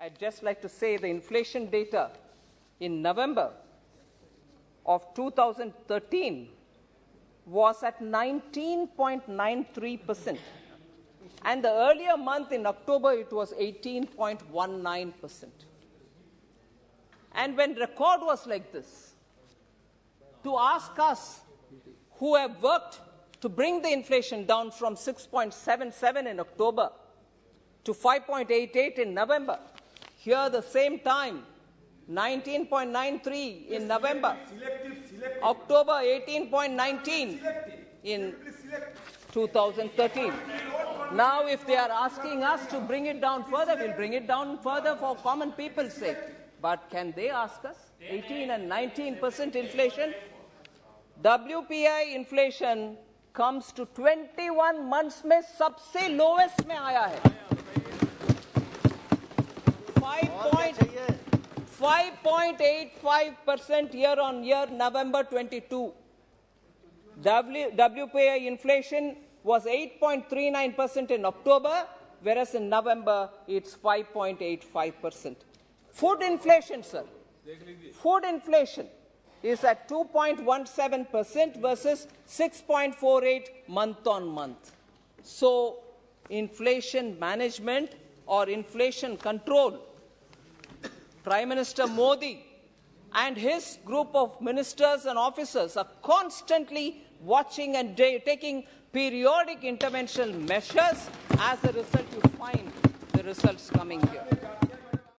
I'd just like to say the inflation data in November of 2013 was at 19.93%. And the earlier month in October, it was 18.19%. And when record was like this, to ask us who have worked to bring the inflation down from 6.77 in October to 5.88 in November, here the same time, 19.93 in November, October 18.19 in 2013. Now, if they are asking us to bring it down further, we'll bring it down further for common people's sake. But can they ask us? 18% and 19% inflation? WPI inflation comes to 21 months में सबसे lowest में आया है. 5.85% year on year, November 22. WPI inflation was 8.39% in October, whereas in November it's 5.85%. Food inflation, sir. Food inflation is at 2.17% versus 6.48 month on month. So inflation management or inflation control, Prime Minister Modi and his group of ministers and officers are constantly watching and taking periodic interventional measures. As a result, you find the results coming here.